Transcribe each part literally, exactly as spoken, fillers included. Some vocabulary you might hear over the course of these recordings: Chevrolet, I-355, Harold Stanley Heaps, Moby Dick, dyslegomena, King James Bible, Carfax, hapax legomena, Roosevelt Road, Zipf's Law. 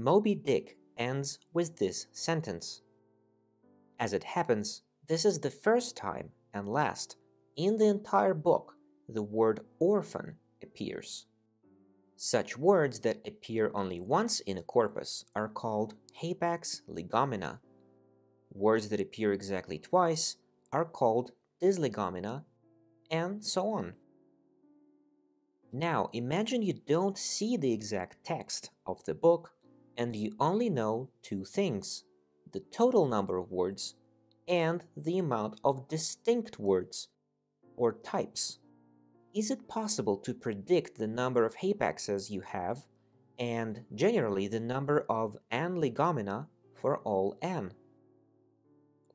Moby Dick ends with this sentence. As it happens, this is the first time and last in the entire book the word orphan appears. Such words that appear only once in a corpus are called hapax legomena. Words that appear exactly twice are called dyslegomena, and so on. Now, imagine you don't see the exact text of the book, and you only know two things: the total number of words and the amount of distinct words, or types. Is it possible to predict the number of hapaxes you have and, generally, the number of n-legomena for all n?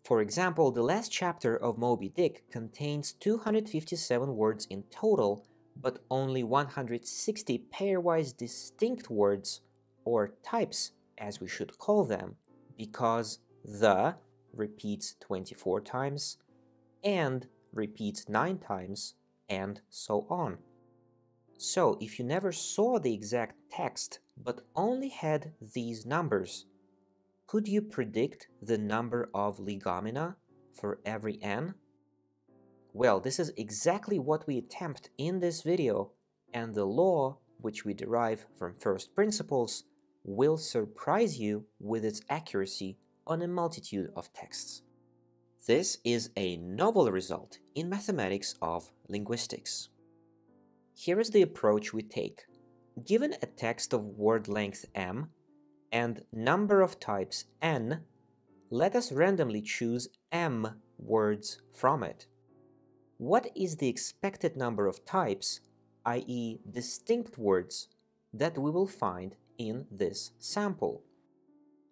For example, the last chapter of Moby Dick contains two hundred fifty-seven words in total, but only one hundred sixty pairwise distinct words, or types as we should call them, because the repeats twenty-four times, and repeats nine times, and so on. So, if you never saw the exact text, but only had these numbers, could you predict the number of legomena for every n? Well, this is exactly what we attempt in this video, and the law, which we derive from first principles, will surprise you with its accuracy on a multitude of texts. This is a novel result in mathematics of linguistics. Here is the approach we take. Given a text of word length m and number of types n, let us randomly choose m words from it. What is the expected number of types, that is distinct words, that we will find in this sample?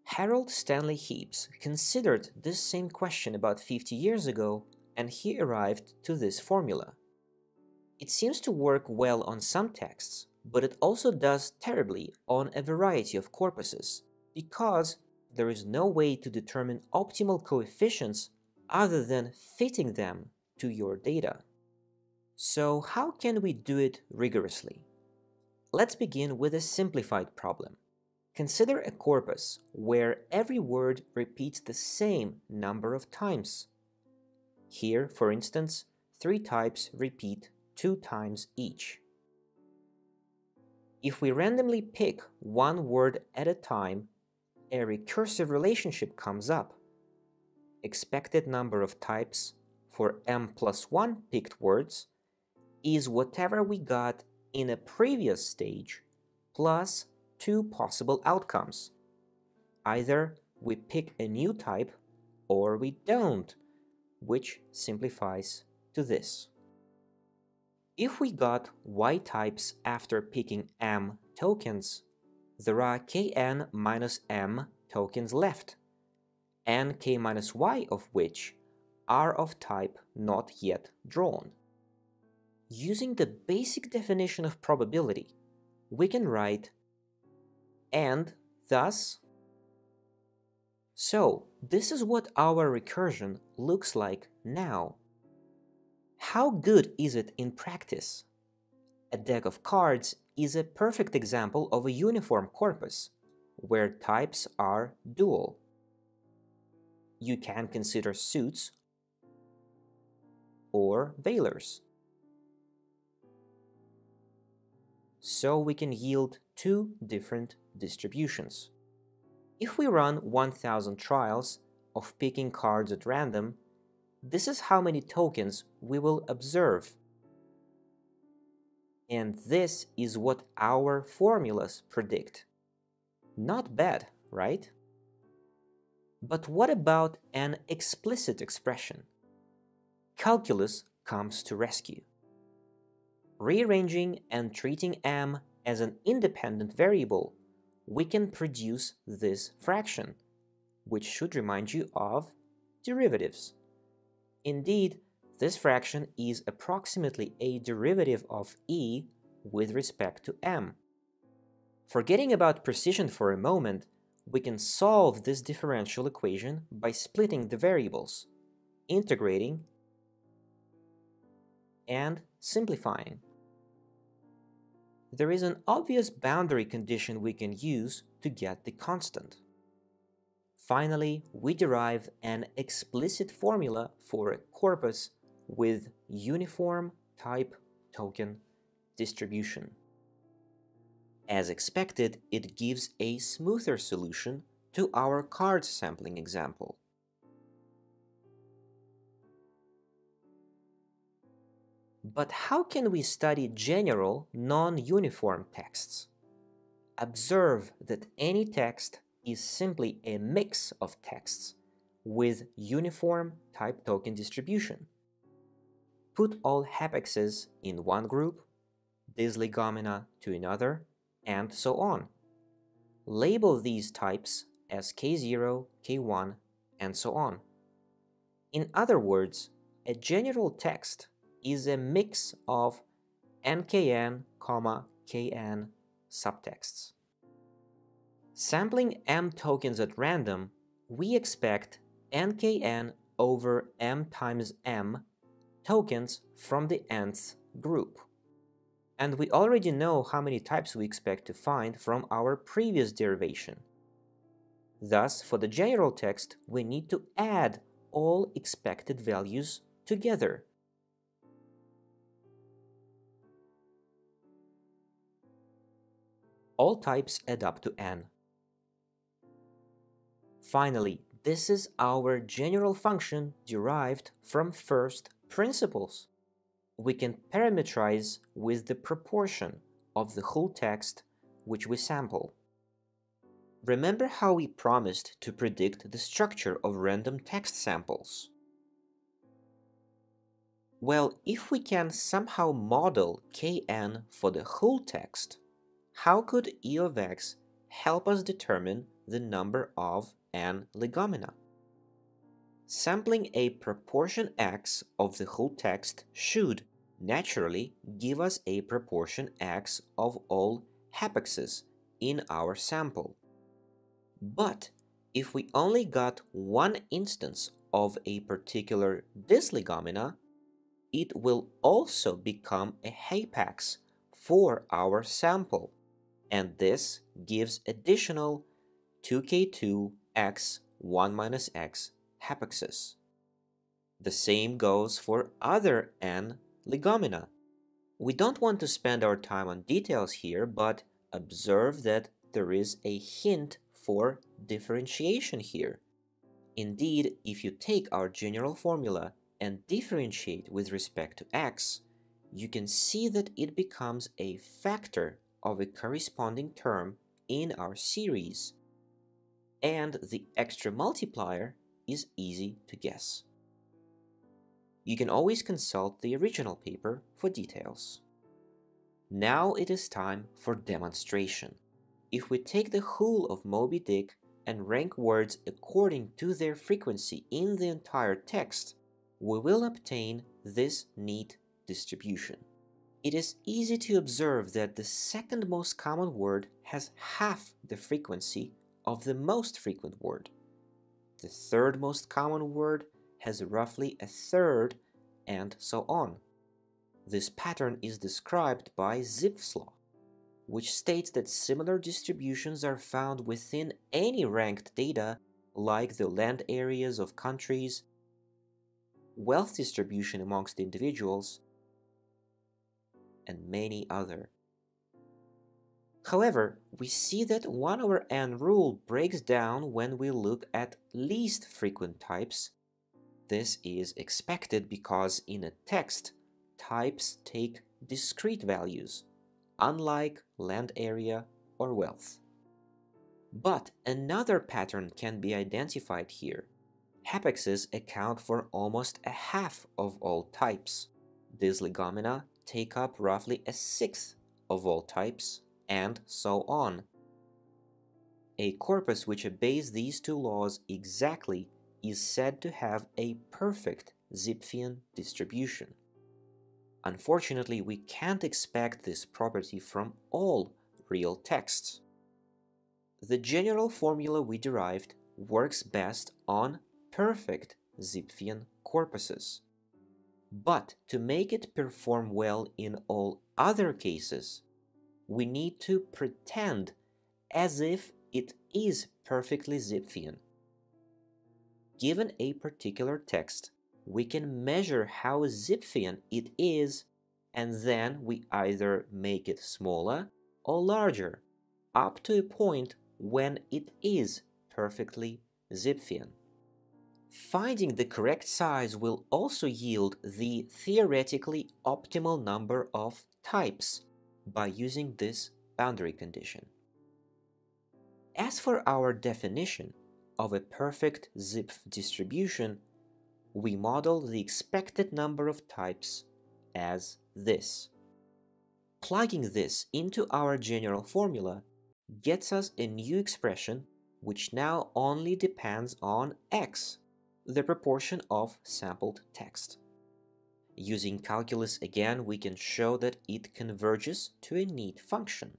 Harold Stanley Heaps considered this same question about fifty years ago, and he arrived to this formula. It seems to work well on some texts, but it also does terribly on a variety of corpuses, because there is no way to determine optimal coefficients other than fitting them to your data. So how can we do it rigorously? Let's begin with a simplified problem. Consider a corpus where every word repeats the same number of times. Here, for instance, three types repeat two times each. If we randomly pick one word at a time, a recursive relationship comes up. Expected number of types for m plus one picked words is whatever we got in a previous stage plus two possible outcomes. Either we pick a new type or we don't, which simplifies to this. If we got y types after picking m tokens, there are kn minus m tokens left, and k minus y of which are of type not yet drawn. Using the basic definition of probability, we can write and thus. So, this is what our recursion looks like now. How good is it in practice? A deck of cards is a perfect example of a uniform corpus, where types are dual. You can consider suits or veilers. So we can yield two different distributions. If we run one thousand trials of picking cards at random, this is how many tokens we will observe. And this is what our formulas predict. Not bad, right? But what about an explicit expression? Calculus comes to rescue. Rearranging and treating m as an independent variable, we can produce this fraction, which should remind you of derivatives. Indeed, this fraction is approximately a derivative of e with respect to m. Forgetting about precision for a moment, we can solve this differential equation by splitting the variables, integrating, and simplifying. there is an obvious boundary condition we can use to get the constant. Finally, we derive an explicit formula for a corpus with uniform type-token distribution. As expected, it gives a smoother solution to our card sampling example. But how can we study general, non-uniform texts? Observe that any text is simply a mix of texts with uniform type-token distribution. Put all hapexes in one group, dislegomena to another, and so on. Label these types as K zero, K one, and so on. In other words, a general text is a mix of N K N, K N subtexts. Sampling M tokens at random, we expect N K N over M times M tokens from the nth group. And we already know how many types we expect to find from our previous derivation. Thus, for the general text, we need to add all expected values together. All types add up to n. Finally, this is our general function derived from first principles. We can parameterize with the proportion of the whole text which we sample. Remember how we promised to predict the structure of random text samples? Well, if we can somehow model K N for the whole text, how could E of X help us determine the number of n legomena? Sampling a proportion X of the whole text should, naturally, give us a proportion X of all hapexes in our sample. But if we only got one instance of a particular dislegomena, it will also become a hapax for our sample, and this gives additional two K two X one minus X hapexes. The same goes for other n legomena. We don't want to spend our time on details here, but observe that there is a hint for differentiation here. Indeed, if you take our general formula and differentiate with respect to x, you can see that it becomes a factor of a corresponding term in our series, and the extra multiplier is easy to guess. You can always consult the original paper for details. Now it is time for demonstration. If we take the whole of Moby Dick and rank words according to their frequency in the entire text, we will obtain this neat distribution. It is easy to observe that the second most common word has half the frequency of the most frequent word. The third most common word has roughly a third, and so on. This pattern is described by Zipf's Law, which states that similar distributions are found within any ranked data, like the land areas of countries, wealth distribution amongst individuals, and many other. However, we see that one over n rule breaks down when we look at least frequent types. This is expected because in a text, types take discrete values, unlike land area or wealth. But another pattern can be identified here. Hapexes account for almost a half of all types. Dislegomena take up roughly a sixth of all types, and so on. A corpus which obeys these two laws exactly is said to have a perfect Zipfian distribution. Unfortunately, we can't expect this property from all real texts. The general formula we derived works best on perfect Zipfian corpuses. But to make it perform well in all other cases, we need to pretend as if it is perfectly Zipfian. Given a particular text, we can measure how Zipfian it is, and then we either make it smaller or larger, up to a point when it is perfectly Zipfian. Finding the correct size will also yield the theoretically optimal number of types by using this boundary condition. As for our definition of a perfect Zipf distribution, we model the expected number of types as this. Plugging this into our general formula gets us a new expression which now only depends on x, the proportion of sampled text. Using calculus again, we can show that it converges to a neat function.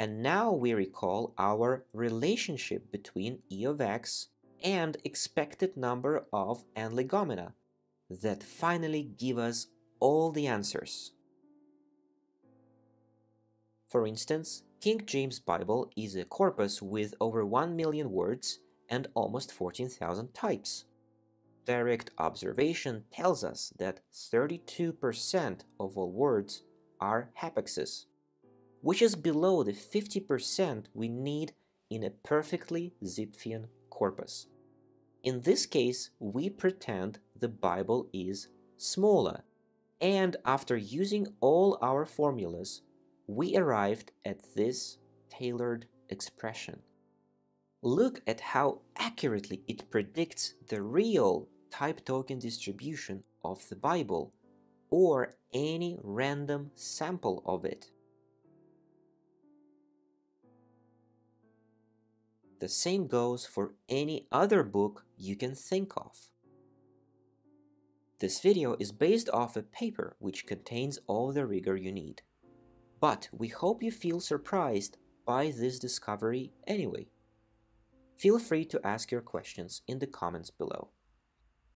And now we recall our relationship between e of x and expected number of n-legomena that finally give us all the answers. For instance, King James Bible is a corpus with over one million words and almost fourteen thousand types. Direct observation tells us that thirty-two percent of all words are hapexes, which is below the fifty percent we need in a perfectly Zipfian corpus. In this case, we pretend the Bible is smaller, and after using all our formulas, we arrived at this tailored expression. Look at how accurately it predicts the real type-token distribution of the Bible, or any random sample of it. The same goes for any other book you can think of. This video is based off a paper which contains all the rigor you need. But we hope you feel surprised by this discovery anyway. Feel free to ask your questions in the comments below.